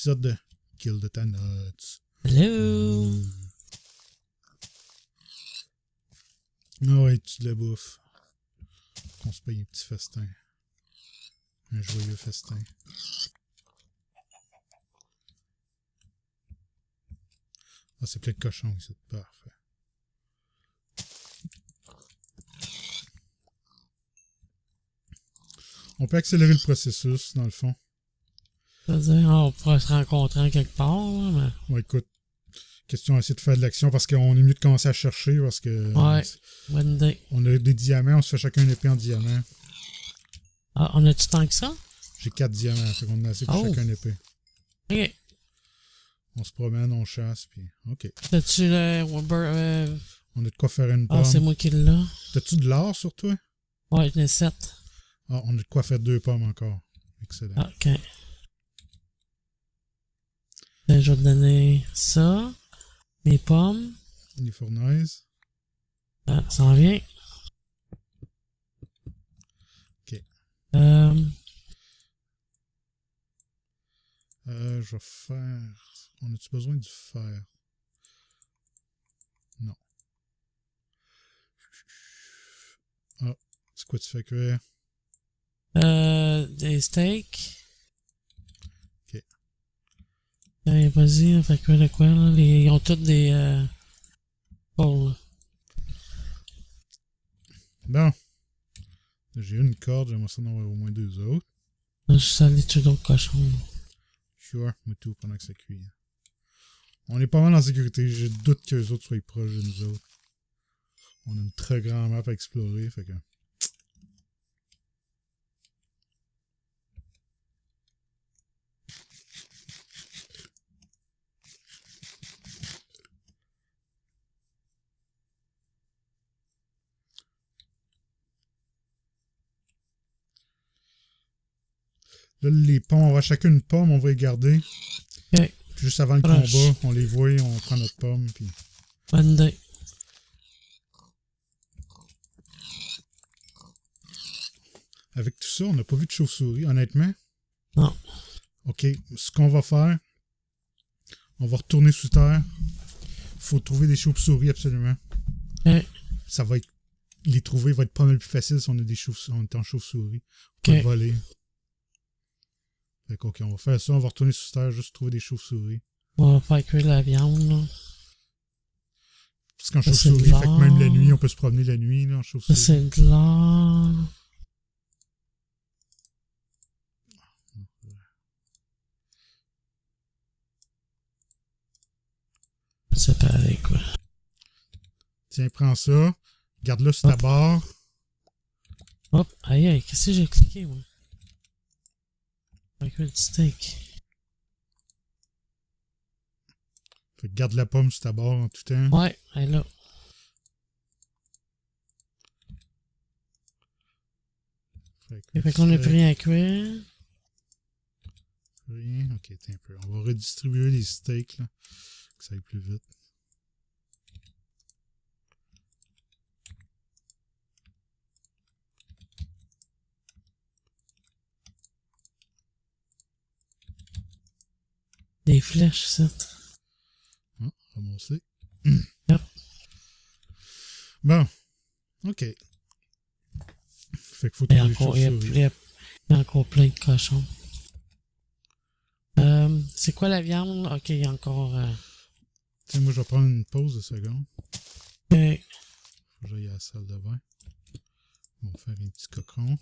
épisode de Kill the Thanots. Hello! Ah ouais, tu la bouffes. Qu'on se paye un petit festin. Un joyeux festin. Ah, c'est plein de cochons ici. Parfait. On peut accélérer le processus, dans le fond. C'est-à-dire, on pourra se rencontrer en quelque part, là, mais... Ouais, écoute. Question à essayer de faire de l'action, parce qu'on est mieux de commencer à chercher, parce que... Ouais, bonne idée. On a des diamants, on se fait chacun une épée en diamant. Ah, on a-tu tant que ça? J'ai 4 diamants, fait qu'on a assez pour chacun une épée. Ok. On se promène, on chasse, puis... Ok. T'as-tu le... On a de quoi faire une pomme. Ah, c'est moi qui l'ai. T'as-tu de l'or sur toi? Ouais, j'en ai 7. Ah, on a de quoi faire 2 pommes encore. Excellent. Ok. Là, je vais te donner ça. Mes pommes. Les fournaises. Ah, ça en vient. Ok. Je vais faire... On a-tu besoin du fer? Non. Ah, c'est quoi tu fais cuire? Des steaks. Ok. Vas-y, on fait cuire de quoi, là? Ils ont tous des... pôles. Bon. J'ai une corde, j'aimerais ça en avoir au moins 2 autres. Je suis allé tuer d'autres cochons. Sure, Moutou, pendant que ça cuit. On est pas mal en sécurité, je doute que les autres soient proches de nous autres. On a une très grande map à explorer, fait que... Là, les pommes, on va chacune une pomme, on va les garder. Okay. Puis juste avant le combat, on les voit, on prend notre pomme, puis... Bonne idée. Avec tout ça, on n'a pas vu de chauve-souris, honnêtement. Non. Ok, ce qu'on va faire, on va retourner sous terre. Faut trouver des chauves-souris, absolument. Okay. Ça va être... Les trouver va être pas mal plus facile si on, on est en chauve-souris. On va voler. Ok, on va faire ça, on va retourner sous terre, juste trouver des chauves-souris. On va faire cuire la viande, là. Parce qu'en chauve-souris, fait que même la nuit, on peut se promener la nuit, là, en chauve-souris. C'est de l'or. C'est pareil, quoi. Tiens, prends ça. Garde-le sur ta barre. Hop, aïe, aïe, qu'est-ce que j'ai cliqué, moi? Avec le steak. Fait que garde la pomme sur ta barre en tout temps. Ouais, elle est là. Fait qu'on a plus rien à cuire. Rien, ok, t'es un peu. On va redistribuer les steaks là. Que ça aille plus vite. Des flèches, ça. Ah, ramasser. Yep. Bon. Ok. Fait qu'il faut trouver les chauves-souris. Il y a encore plein de cochons. C'est quoi la viande? Ok, il y a encore... Tiens, moi je vais prendre une pause de seconde. Ok. Faut que j'aille à la salle de bain. On va faire un petit cocon.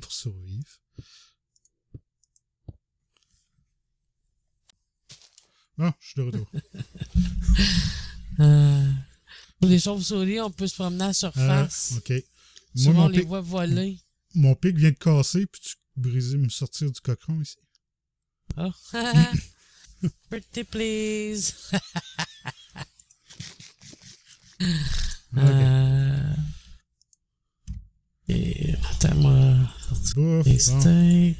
Pour survivre. Ah, je suis de retour. Pour les chauves-souris, on peut se promener à la surface. Ok. Moi, on les voit voler. Mon pic vient de casser, puis tu brises, me sortir du cochon ici. Oh. Pretty please. Ok. Et attends, moi. Bouffe. Bon.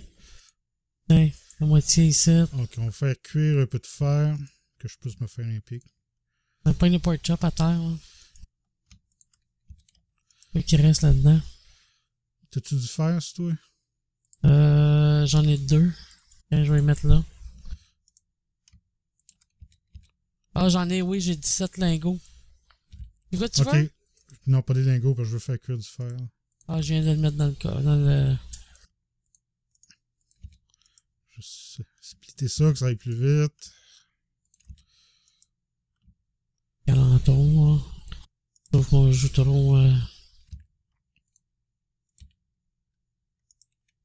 Hey. La moitié ici. Ok, on va faire cuire un peu de fer, que je puisse me faire un pic. On prend le pork chop à terre. Hein. Qu'est-ce qui reste là-dedans? T'as-tu du fer, c'est toi? J'en ai 2. Je vais les mettre là. Ah, j'en ai, oui, j'ai 17 lingots. C'est quoi tu veux? Non, pas des lingots, parce que je veux faire cuire du fer. Ah, je viens de le mettre dans le... Je sais. Splitter ça, que ça aille plus vite. Calentons, là. Sauf qu'on ajouteront...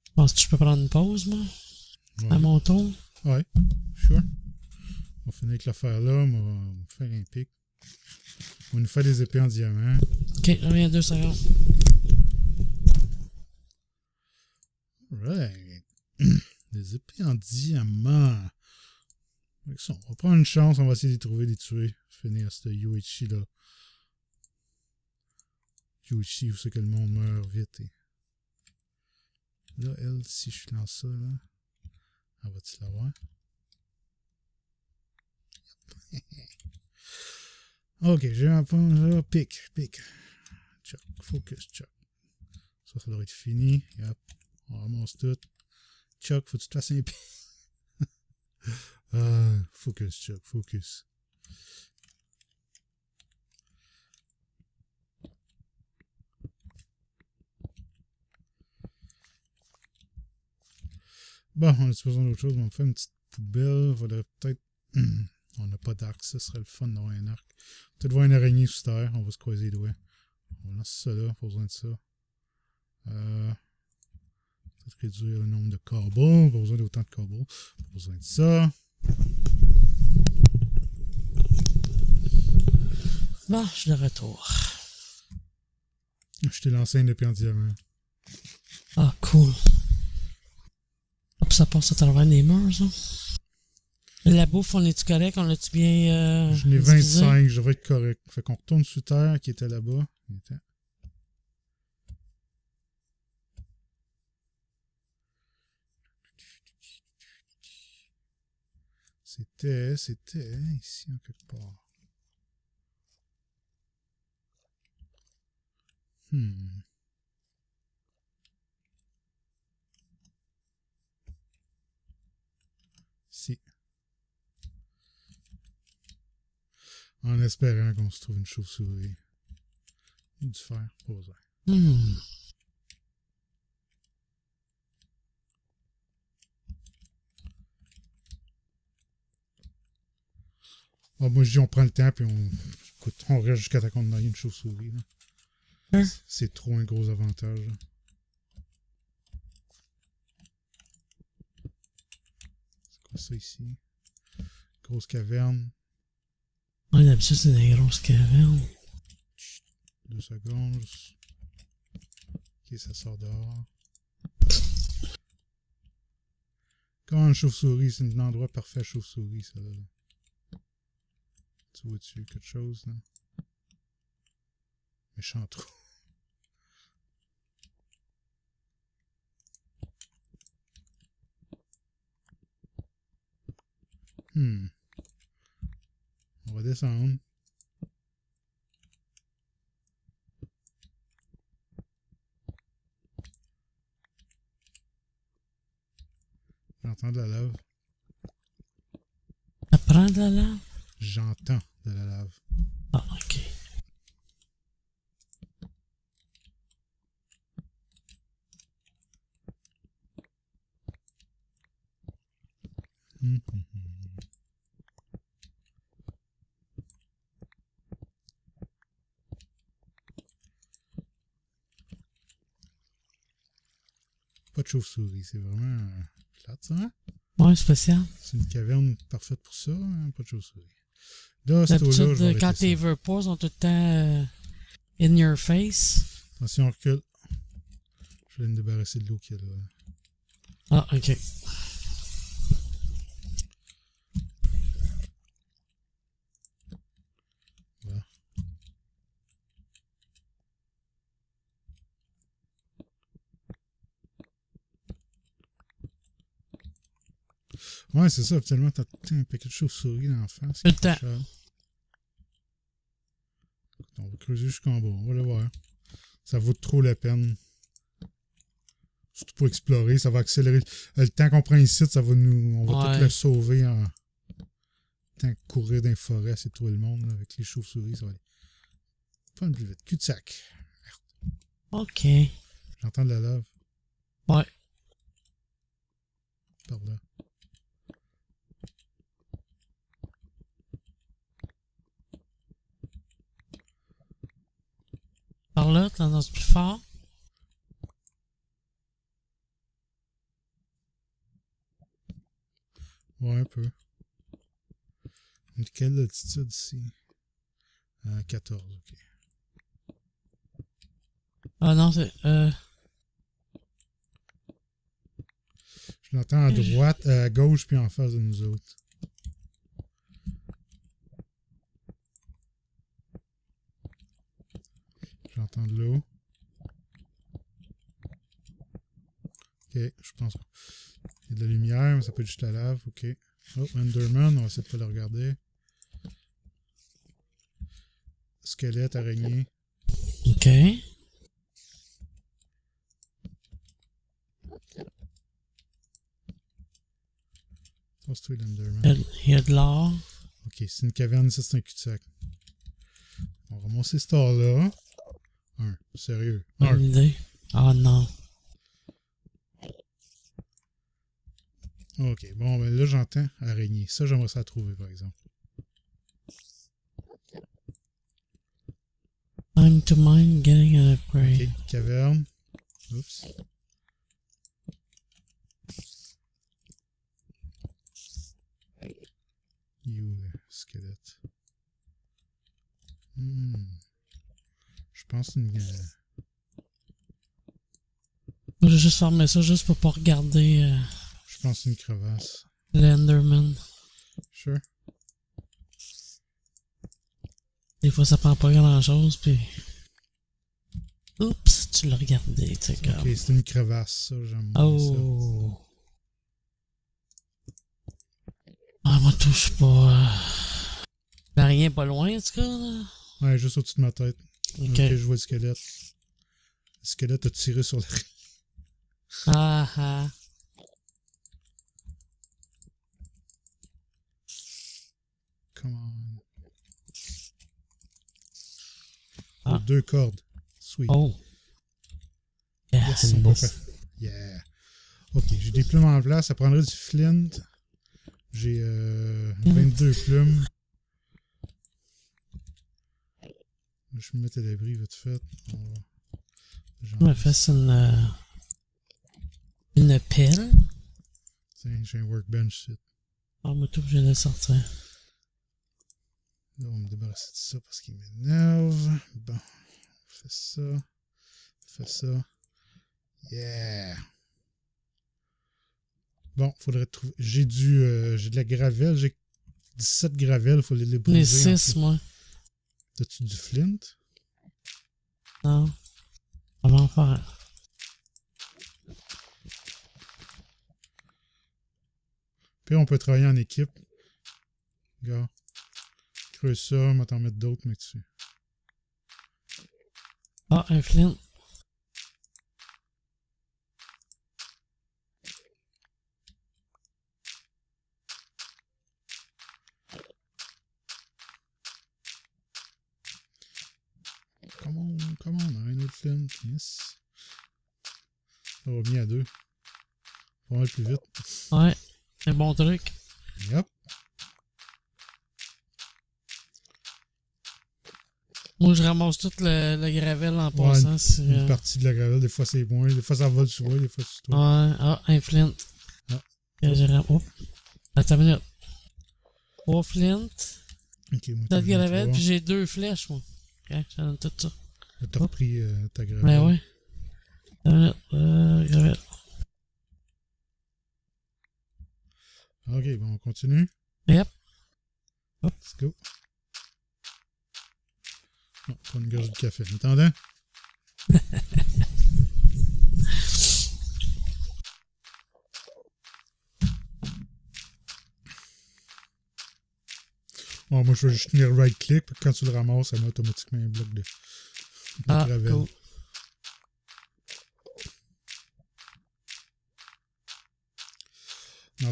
Je pense que je peux prendre une pause, moi. Ouais. À mon tour. Ouais, sure. On va finir avec l'affaire là, on va faire un pic. On va nous faire des épées en diamant. Ok, on vient 2 secondes. Right. Des épées en diamant. Avec ça, on va prendre une chance, on va essayer de les trouver, de les tuer. Finir ce Yoichi là. Yoichi, où c'est que le monde meurt vite. Et... Là, elle, si je lance ça là, elle va-tu l'avoir? Ok, j'ai un point là, pic. Chop, focus, chop. Ça doit être fini. Yep. On ramasse tout. Chop, faut que tu te fasses un pic. Focus, chop, focus. Bon, on a-tu besoin d'autre chose? On va faire une petite poubelle. Il faudrait peut-être... On n'a pas d'arc, ce serait le fun d'avoir un arc. Peut-être voir une araignée sous terre, on va se croiser les doigts. On lance ça là, pas besoin de ça. Peut-être réduire le nombre de corbeaux, pas besoin d'autant de corbeaux. Pas besoin de ça. Bon, je suis de retour. Je t'ai lancé un épée en diamant. Ah, cool. Hop, ça passe à travers les murs, ça. La bouffe, on est-tu correct? On l'a-tu bien... Je l'ai 25, je devrais être correct. Fait qu'on retourne sous terre, qui était là-bas. C'était ici, en quelque part. Ici. En espérant qu'on se trouve une chauve-souris. Du fer, pas besoin. Ah, moi, je dis, on prend le temps, puis on reste jusqu'à temps qu'on aille une chauve-souris. C'est trop un gros avantage. Là. C'est quoi ça ici? Grosse caverne. Ouais, d'habitude, c'est des grosses cavernes. 2 secondes. Ok, ça sort dehors. Quand une chauve-souris, c'est un endroit parfait à chauve-souris, ça là. Tu vois-tu quelque chose, là? Méchant trou. On va descendre. J'entends de la lave. T'apprends de la lave? J'entends de la lave. Ah, ok. Pas de chauve-souris, c'est vraiment plate, ça, hein? Ouais, spécial. C'est une caverne parfaite pour ça, hein? Pas de chauve-souris. Là, c'est au-là, quand t'es veux pas, ils sont tout le temps in your face. Attention, on recule. Je vais me débarrasser de l'eau qu'il y a là. Ah, ok. Ouais, c'est ça, finalement, t'as un paquet de chauves-souris dans la face. Tout le temps. On va creuser jusqu'en bas, on va le voir. Ça vaut trop la peine. Surtout pour explorer, ça va accélérer. Le temps qu'on prend ici, ça va nous. On va tout le sauver en Tant que courir dans les forêts, c'est tout le monde. Là, avec les chauves-souris, ça va aller. Pas plus vite. Cul-de-sac. Merde. OK. J'entends de la lave. Ouais. Par là. Par là, tendance plus fort. Ouais, un peu. De quelle altitude ici? 14, ok. Ah non, c'est... Je l'entends à droite, à gauche, puis en face de nous autres. J'entends de l'eau. Ok, je pense... Il y a de la lumière, mais ça peut être juste la lave, ok. Oh, Enderman, on va essayer de pas le regarder. Squelette, araignée. Ok. Construis l'Enderman. Il y a de l'or. Ok, c'est une caverne, ça c'est un cul-de-sac. On va remonter cet or-là. Un, sérieux. Un. Ah non. Ok, bon, ben là j'entends araignée. Ça, j'aimerais ça trouver par exemple. Time to mine, getting an upgrade. Ok, caverne. Oups. You, squelette. Je pense une. Je vais juste fermer ça juste pour pas regarder. Je pense une crevasse. L'Enderman. Sure. Des fois ça prend pas grand chose puis. Oups, tu l'as regardé, tu sais. Ok, c'est une crevasse, ça, j'aime bien. Oh. Ça. Ah, moi touche pas. T'as rien pas loin en tout cas là? Ouais, juste au-dessus de ma tête. Ok, je vois le squelette. Le squelette a tiré sur la. Ah ah. Ah. Deux cordes. Sweet. Oh. Yeah, yes, on peut faire. Yeah. Ok, j'ai des plumes en place. Ça prendrait du flint. J'ai 22 plumes. Je me mets à l'abri, vite fait. On va faire une pelle. Tiens, j'ai un workbench. Ah, moi tout, je viens de sortir. Là, on va me débarrasser de ça parce qu'il m'énerve. Bon, on fait ça. On fait ça. Yeah! Bon, faudrait trouver... j'ai de la gravelle. J'ai 17 gravelles. Faut les briser. Les 6, moi. T'as-tu du flint? Non. On va en faire. Puis on peut travailler en équipe. Gars. Ça, on va t'en mettre d'autres, mec, dessus. Ah, un flint. Come on, un autre flint. Yes. Ça va bien à deux. On va aller plus vite. Ouais, un bon truc. Yep. Moi, je ramasse toute la gravelle en passant. Une partie de la gravelle, des fois c'est moins, des fois ça vole sur moi, des fois sur toi. Ouais, ah, un flint. Ah. Oh. Attends une minute. 3 flint. Ok, moi, 4 gravelles, puis j'ai 2 flèches, moi. Ok, ça donne tout ça. T'as repris ta gravelle. Ben ouais. Attends une minute. Gravelle. Ok, bon, on continue. Yep. Hop. Let's go. Non, pas une gorge de café. Attendez. Bon, moi, je vais juste tenir right-click. Quand tu le ramasses, ça met automatiquement un bloc de gravelle. Cool.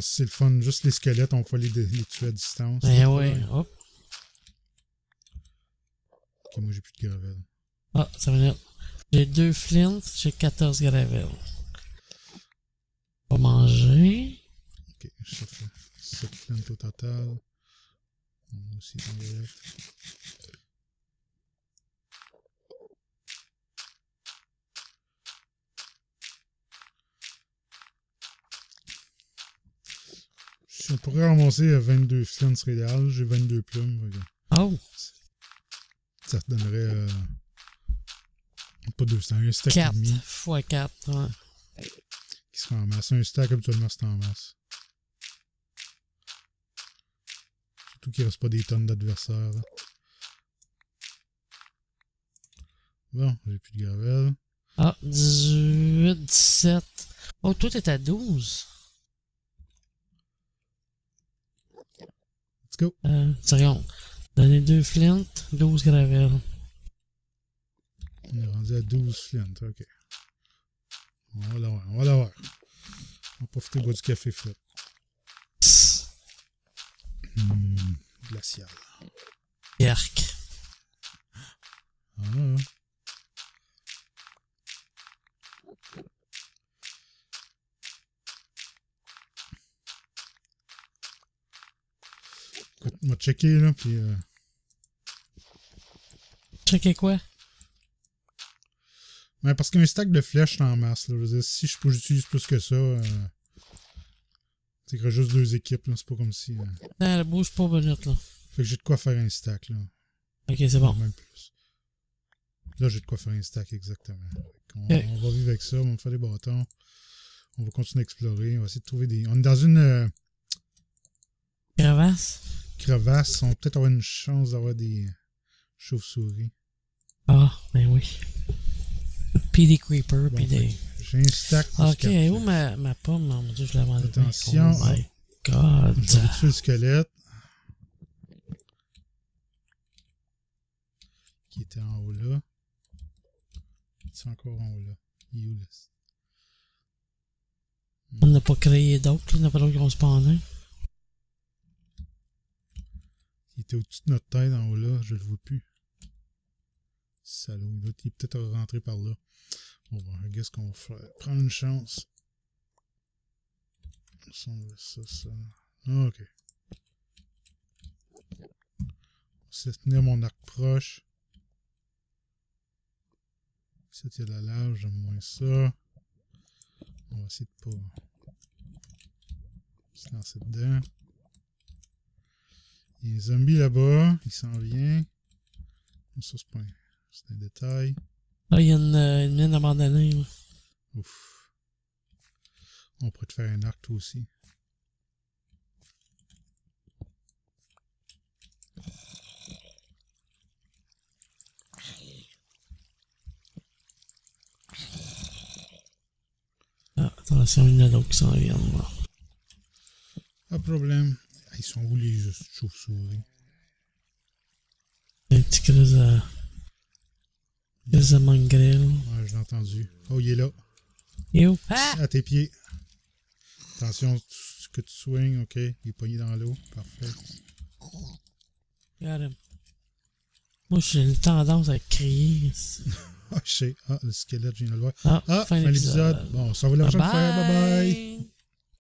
C'est le fun. Juste les squelettes, on peut les tuer à distance. Ben ouais, hop. Ok, moi j'ai plus de gravel. Ah, ça veut dire... J'ai 2 flints, j'ai 14 gravel. Pas manger. Ok, ça fait 7 flints au total. On a aussi des gravel. Si on pourrait ramasser à 22 flins, ce serait idéal. J'ai 22 plumes. Oh! Ça te donnerait... pas 200, un stack 4 et demi. 4 x 4, ouais. Qui se ramasse. Un stack, habituellement, c'est en masse. Surtout qu'il ne reste pas des tonnes d'adversaires. Bon, j'ai plus de gravel. Ah, 18, 17. Oh, toi, t'es à 12. Let's go. Seconde. Donnez 2 flint, 12 gravel. On est rendu à 12 flint, ok. On va l'avoir, on va l'avoir. On va profiter de boire du café frais. Glacial. Yerk. Ah. Écoute, on va checker là, puis... Checker quoi? Ouais, parce qu'un stack de flèches, c'est en masse. Là. Je veux dire, si je j'utilise plus que ça, c'est que juste 2 équipes, là. C'est pas comme si... Non, elle bouge pas minute, là. Fait que j'ai de quoi faire un stack, là. Ok, c'est bon. Même plus. Là, j'ai de quoi faire un stack, exactement. On va vivre avec ça, on va faire des bâtons. On va continuer à explorer, on va essayer de trouver des... On est dans une... Crevasse? Crevasse, on va peut-être avoir une chance d'avoir des chauves-souris. Ah, ben oui. Puis des creepers, bon, puis des... J'ai un stack. Ok, où ma pomme? Non, mon dieu, je l'ai vendue. Attention. Oh my god. Je vais tuer le squelette. Qui était en haut là. C'est encore en haut là. Il est où là? On n'a pas créé d'autres, là. Il n'y en a pas d'autres qui vont se pendre. Il était au-dessus de notre tête en haut là, je le vois plus. Salaud, il est peut-être rentré par là. Bon, ben, qu'est-ce qu'on va faire? Prendre une chance. Ça, ça. Ok. Je vais tenir mon arc proche. C'était la lave, j'aime moins ça. On va essayer de pas se lancer dedans. Il y a un zombie là-bas, il s'en vient. Ça, c'est un détail. Ah, il y a une mine abandonnée. Ouais. Ouf. On pourrait te faire un arc, toi aussi. Ah, attention, il y en a d'autres qui s'en viennent. Pas de problème. Ils sont où les chauves-souris? Un petit crise de mangrel. Ouais, je l'ai entendu. Oh, il est là. Yo. Ah! À tes pieds. Attention que tu swings, ok. Il est pogné dans l'eau. Parfait. Regarde. Moi, j'ai une tendance à crier. Ah, je sais. Ah, le squelette, je viens de le voir. Ah, fin de l'épisode. Bon, ça va l'argent de faire. Bye bye.